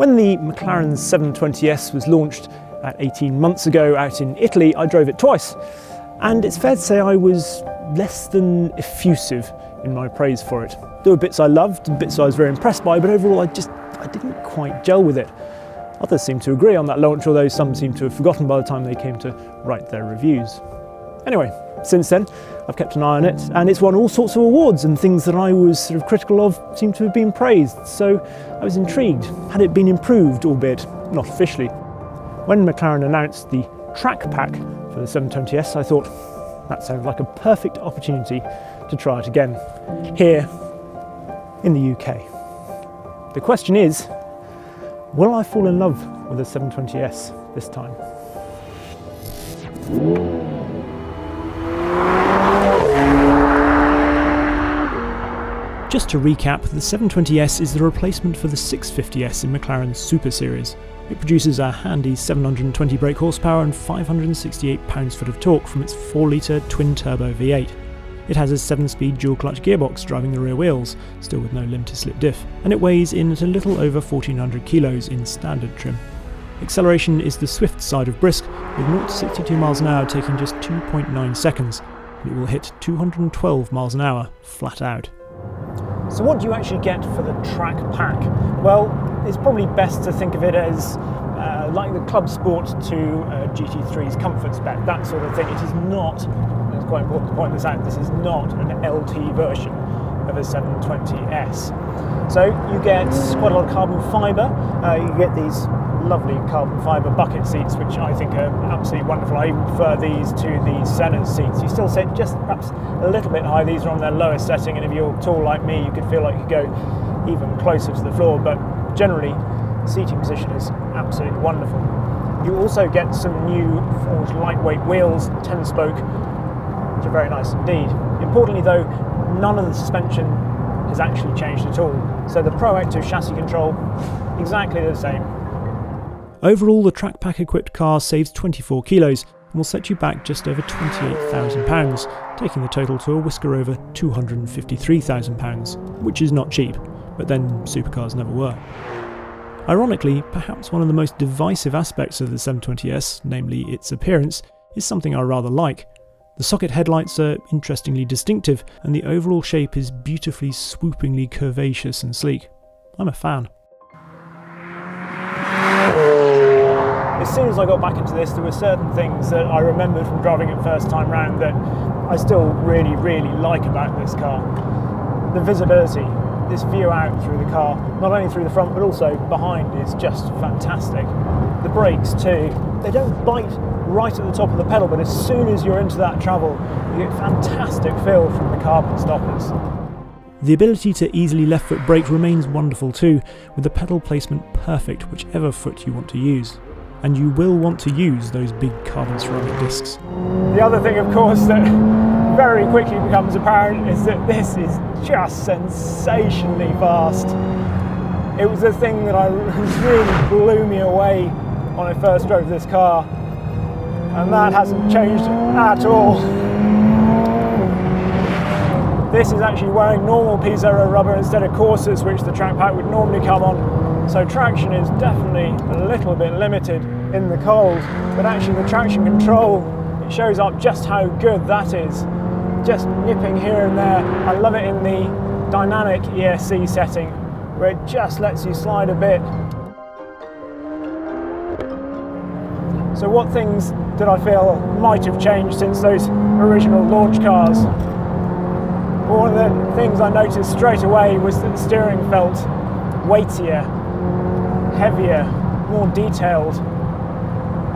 When the McLaren 720S was launched about 18 months ago out in Italy, I drove it twice, and it's fair to say I was less than effusive in my praise for it. There were bits I loved and bits I was very impressed by, but overall I didn't quite gel with it. Others seem to agree on that launch, although some seem to have forgotten by the time they came to write their reviews. Anyway, since then I've kept an eye on it, and it's won all sorts of awards, and things that I was sort of critical of seem to have been praised, so I was intrigued. Had it been improved, albeit not officially? When McLaren announced the Track Pack for the 720S, I thought that sounds like a perfect opportunity to try it again, here in the UK. The question is, will I fall in love with the 720S this time? Just to recap, the 720S is the replacement for the 650S in McLaren's Super Series. It produces a handy 720 brake horsepower and 568 pounds-foot of torque from its 4-litre twin-turbo V8. It has a 7-speed dual-clutch gearbox driving the rear wheels, still with no limb-to-slip diff, and it weighs in at a little over 1,400 kilos in standard trim. Acceleration is the swift side of brisk, with 0-62 miles an hour taking just 2.9 seconds, and it will hit 212 miles an hour flat out. So what do you actually get for the Track Pack? Well, it's probably best to think of it as like the Club Sport 2 GT3's comfort spec, that sort of thing. It is not, and it's quite important to point this out, this is not an LT version of a 720S. So you get quite a lot of carbon fibre, you get these lovely carbon fibre bucket seats, which I think are absolutely wonderful. I even prefer these to the Senna seats. You still sit just perhaps a little bit high. These are on their lowest setting, and if you're tall like me, you could feel like you go even closer to the floor, but generally seating position is absolutely wonderful. You also get some new forged lightweight wheels, 10-spoke, which are very nice indeed. Importantly though, none of the suspension has actually changed at all, so the Proactive Chassis Control, exactly the same. Overall, the Track Pack equipped car saves 24 kilos and will set you back just over £28,000, taking the total to a whisker over £253,000, which is not cheap, but then supercars never were. Ironically, perhaps one of the most divisive aspects of the 720S, namely its appearance, is something I rather like. The socket headlights are interestingly distinctive, and the overall shape is beautifully, swoopingly curvaceous and sleek. I'm a fan. As soon as I got back into this, there were certain things that I remembered from driving it first time round that I still really, really like about this car. The visibility, this view out through the car, not only through the front but also behind, is just fantastic. The brakes too, they don't bite right at the top of the pedal, but as soon as you're into that travel, you get fantastic feel from the carbon stoppers. The ability to easily left foot brake remains wonderful too, with the pedal placement perfect whichever foot you want to use. And you will want to use those big carbon ceramic discs. The other thing, of course, that very quickly becomes apparent is that this is just sensationally fast. It was the thing that really blew me away when I first drove this car, and that hasn't changed at all. This is actually wearing normal P Zero rubber instead of Corsas, which the Track Pack would normally come on. So traction is definitely a little bit limited in the cold, but actually the traction control, it shows up just how good that is. Just nipping here and there. I love it in the dynamic ESC setting, where it just lets you slide a bit. So what things did I feel might have changed since those original launch cars? Well, one of the things I noticed straight away was that the steering felt weightier, heavier, more detailed,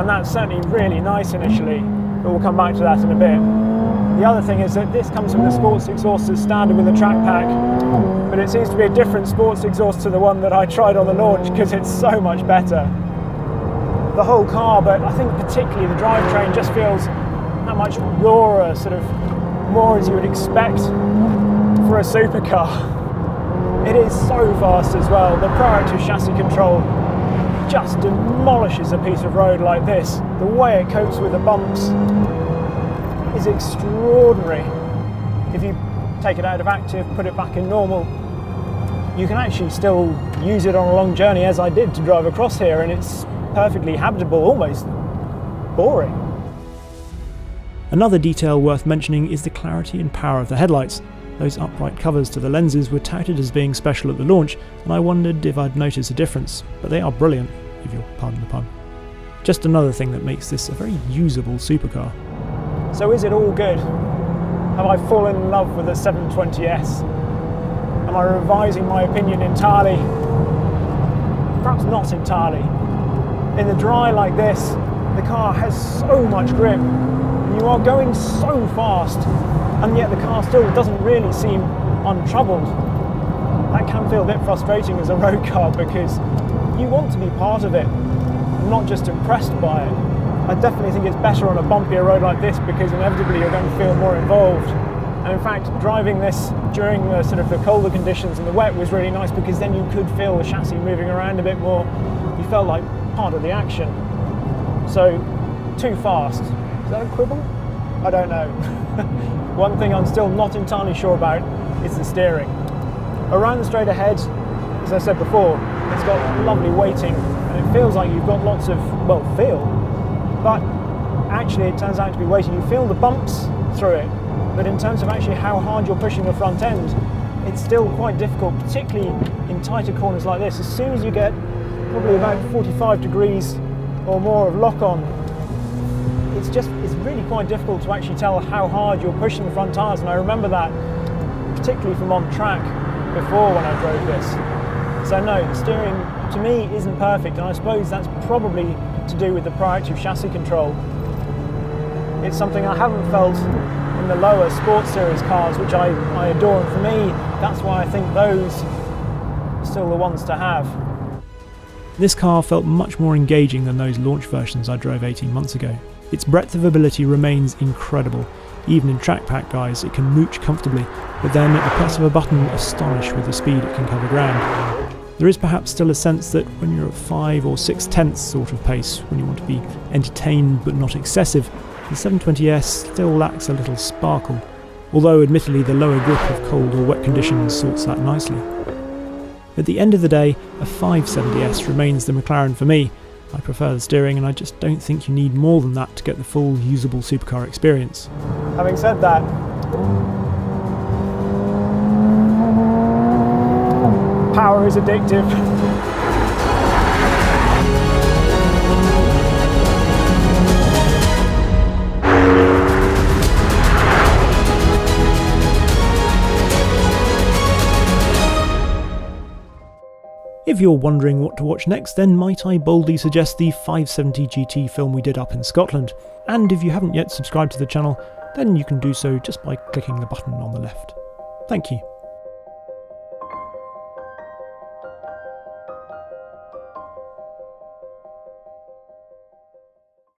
and that's certainly really nice initially, but we'll come back to that in a bit. The other thing is that this comes from the sports exhaust as standard with the Track Pack, but it seems to be a different sports exhaust to the one that I tried on the launch, because it's so much better. The whole car, but I think particularly the drivetrain, just feels that much rawer, sort of more as you would expect for a supercar. It is so fast as well. The Proactive Chassis Control just demolishes a piece of road like this. The way it copes with the bumps is extraordinary. If you take it out of active, put it back in normal, you can actually still use it on a long journey, as I did, to drive across here, and it's perfectly habitable, almost boring. Another detail worth mentioning is the clarity and power of the headlights. Those upright covers to the lenses were touted as being special at the launch, and I wondered if I'd notice a difference, but they are brilliant, if you'll pardon the pun. Just another thing that makes this a very usable supercar. So is it all good? Have I fallen in love with the 720S? Am I revising my opinion entirely? Perhaps not entirely. In the dry like this, the car has so much grip, and you are going so fast, and yet the car still doesn't really seem untroubled. That can feel a bit frustrating as a road car, because you want to be part of it, not just impressed by it. I definitely think it's better on a bumpier road like this, because inevitably you're going to feel more involved. And in fact, driving this during the sort of the colder conditions and the wet was really nice, because then you could feel the chassis moving around a bit more. You felt like part of the action. So, too fast. Is that a quibble? I don't know. One thing I'm still not entirely sure about is the steering. Around the straight ahead, as I said before, it's got lovely weighting, and it feels like you've got lots of, well, feel. But actually it turns out to be weighted. You feel the bumps through it, but in terms of actually how hard you're pushing the front end, it's still quite difficult, particularly in tighter corners like this. As soon as you get probably about 45 degrees or more of lock-on, it's really quite difficult to actually tell how hard you're pushing the front tyres, and I remember that particularly from on track before when I drove this. So no, the steering to me isn't perfect, and I suppose that's probably to do with the Proactive Chassis Control. It's something I haven't felt in the lower sports series cars, which I adore, and for me that's why I think those are still the ones to have. This car felt much more engaging than those launch versions I drove 18 months ago. Its breadth of ability remains incredible. Even in Track Pack guys, it can mooch comfortably, but then at the press of a button, astonish with the speed it can cover ground. There is perhaps still a sense that when you're at 5 or 6/10 sort of pace, when you want to be entertained but not excessive, the 720S still lacks a little sparkle, although admittedly the lower grip of cold or wet conditions sorts that nicely. At the end of the day, a 570S remains the McLaren for me. I prefer the steering, and I just don't think you need more than that to get the full usable supercar experience. Having said that, power is addictive. If you're wondering what to watch next, then might I boldly suggest the 570 GT film we did up in Scotland. And if you haven't yet subscribed to the channel, then you can do so just by clicking the button on the left. Thank you.